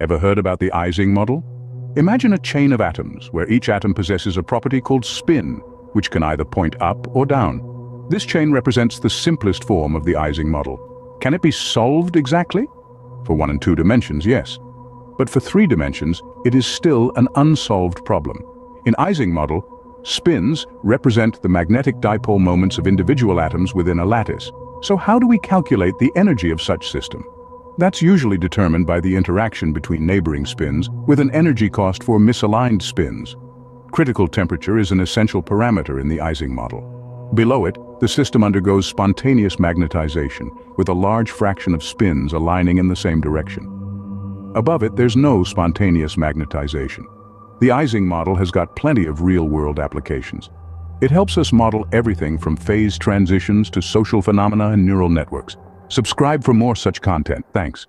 Ever heard about the Ising model? Imagine a chain of atoms where each atom possesses a property called spin, which can either point up or down. This chain represents the simplest form of the Ising model. Can it be solved exactly? For 1 and 2 dimensions, yes. But for 3 dimensions, it is still an unsolved problem. In Ising model, spins represent the magnetic dipole moments of individual atoms within a lattice. So how do we calculate the energy of such system? That's usually determined by the interaction between neighboring spins with an energy cost for misaligned spins. Critical temperature is an essential parameter in the Ising model. Below it, the system undergoes spontaneous magnetization, with a large fraction of spins aligning in the same direction. Above it, there's no spontaneous magnetization. The Ising model has got plenty of real-world applications. It helps us model everything from phase transitions to social phenomena and neural networks. Subscribe for more such content. Thanks.